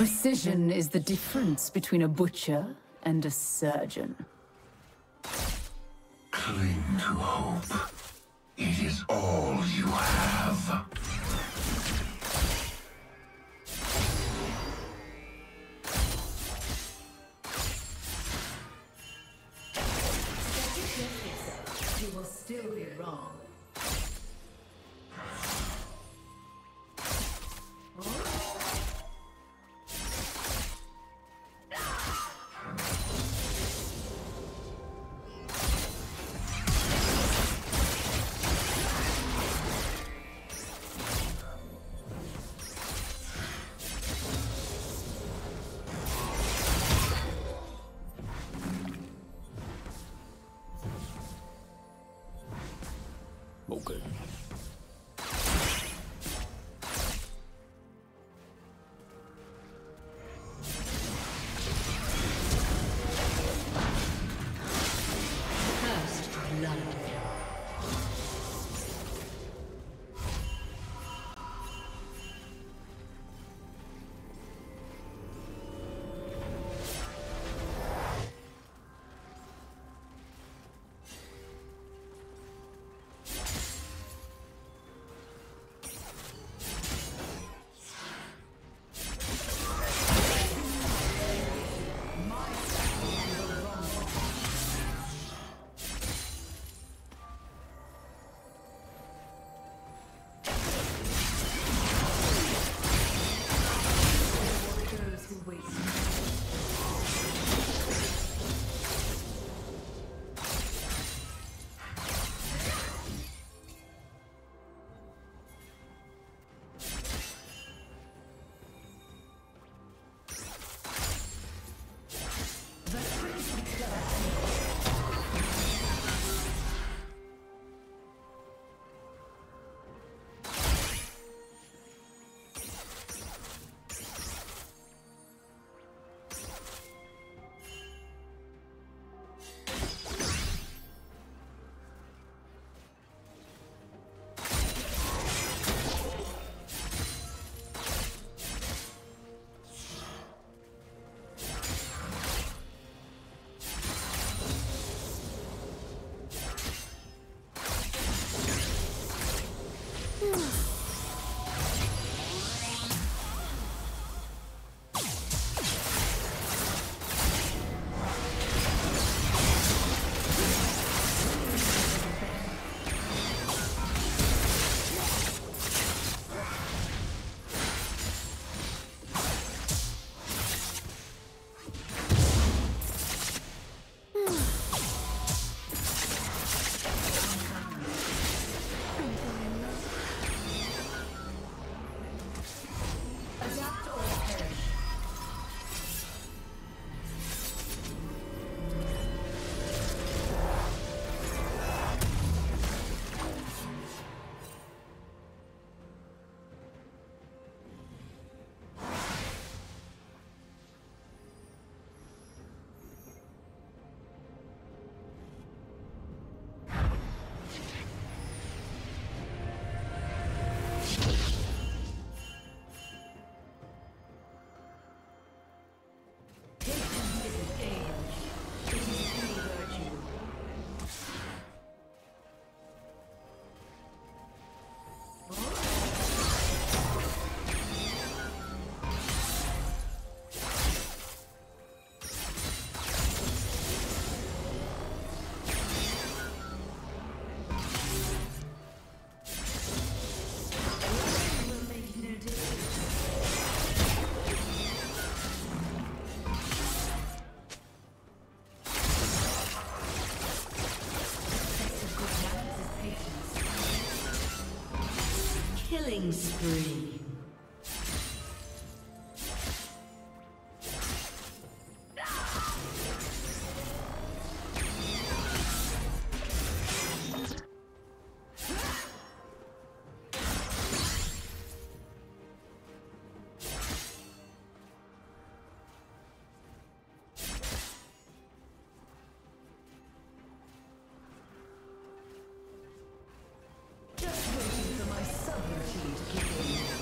Precision is the difference between a butcher and a surgeon. Cling to hope. It is all you have. Killing spree. Just waiting for my subroutine to kick in.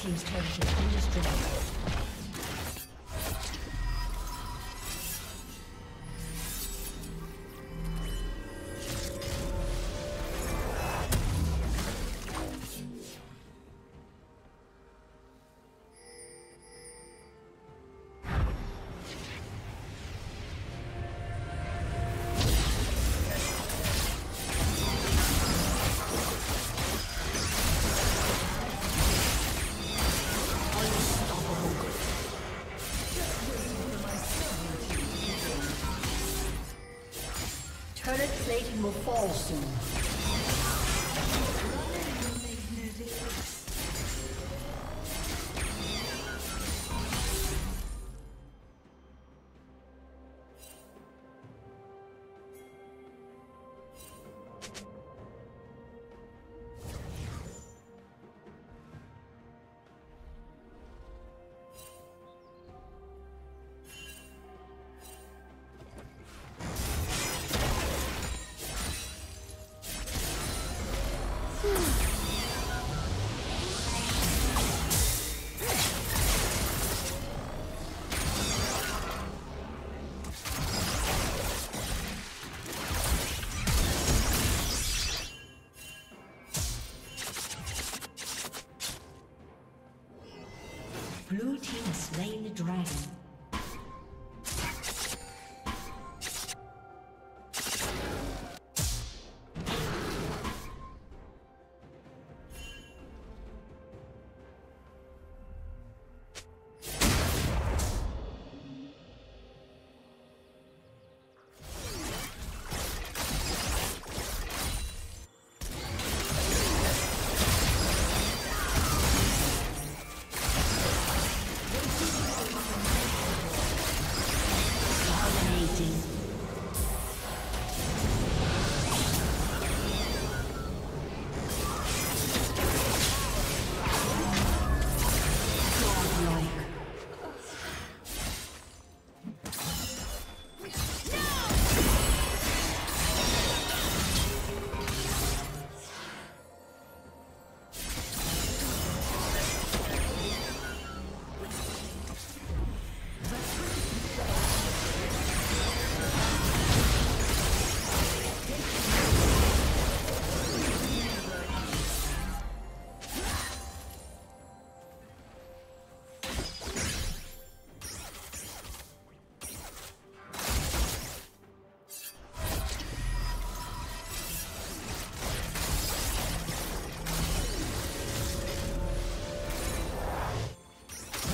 team's turret has been destroyed. Turret plating will fall soon. Blue team has slain the dragon.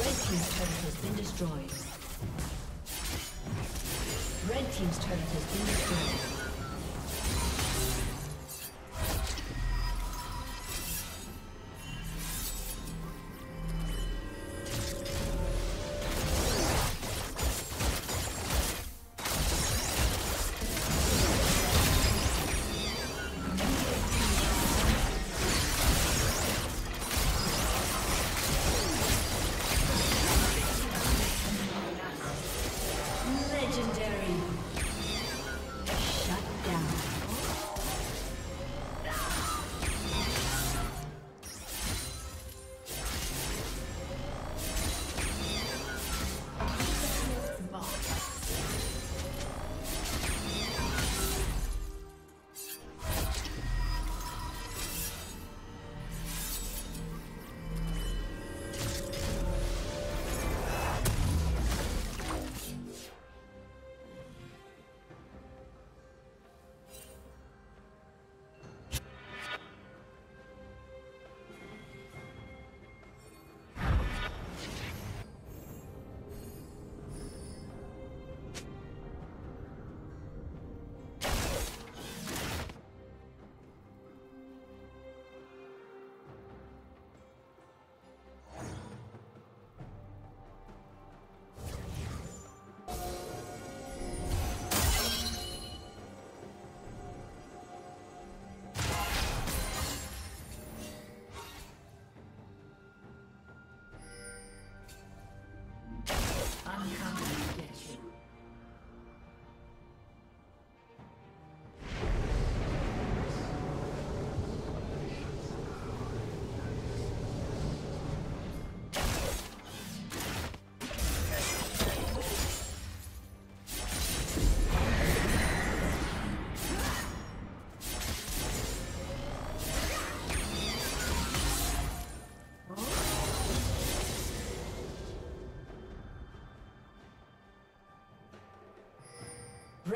Red team's turret has been destroyed. Legendary. Shut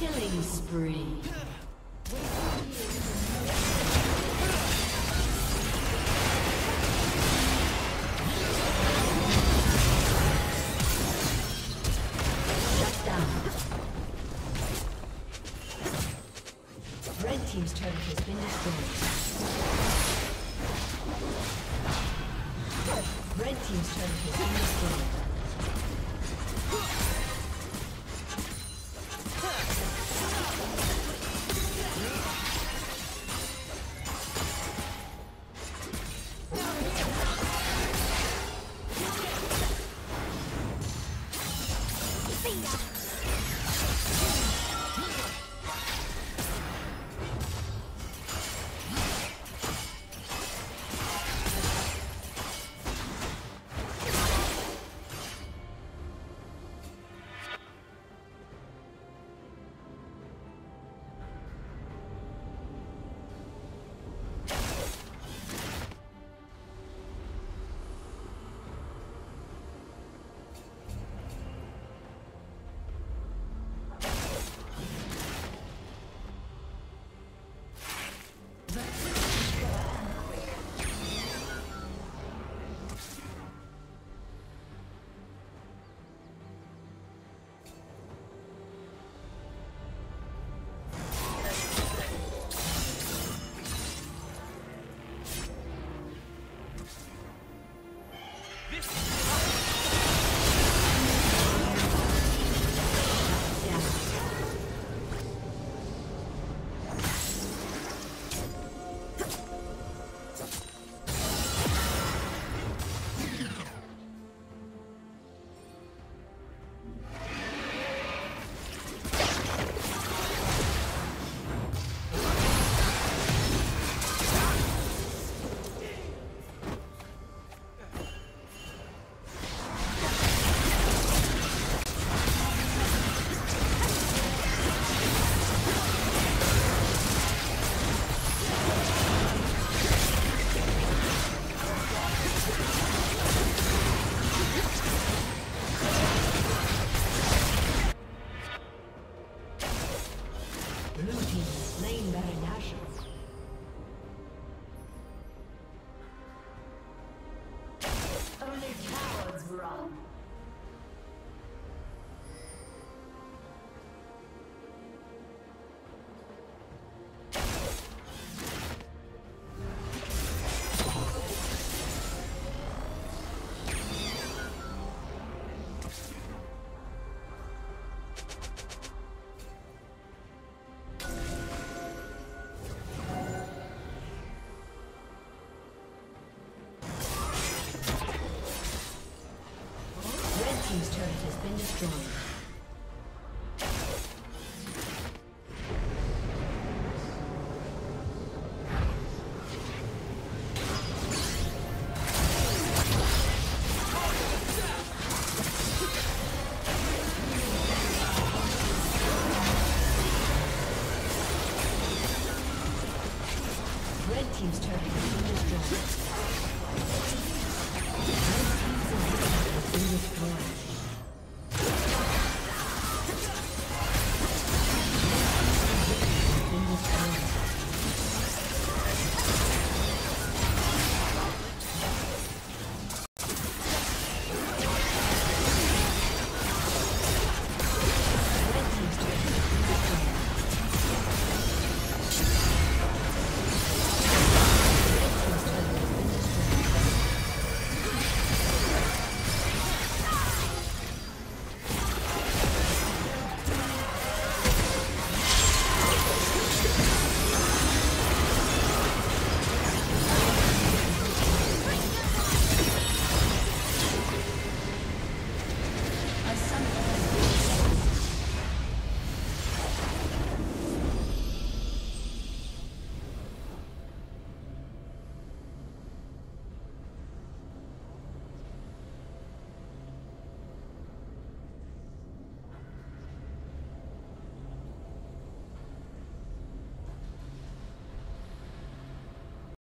Killing spree. Shut down. Red Team's turret has been destroyed. Red Team's turret has been destroyed. Red Team's turret has been destroyed.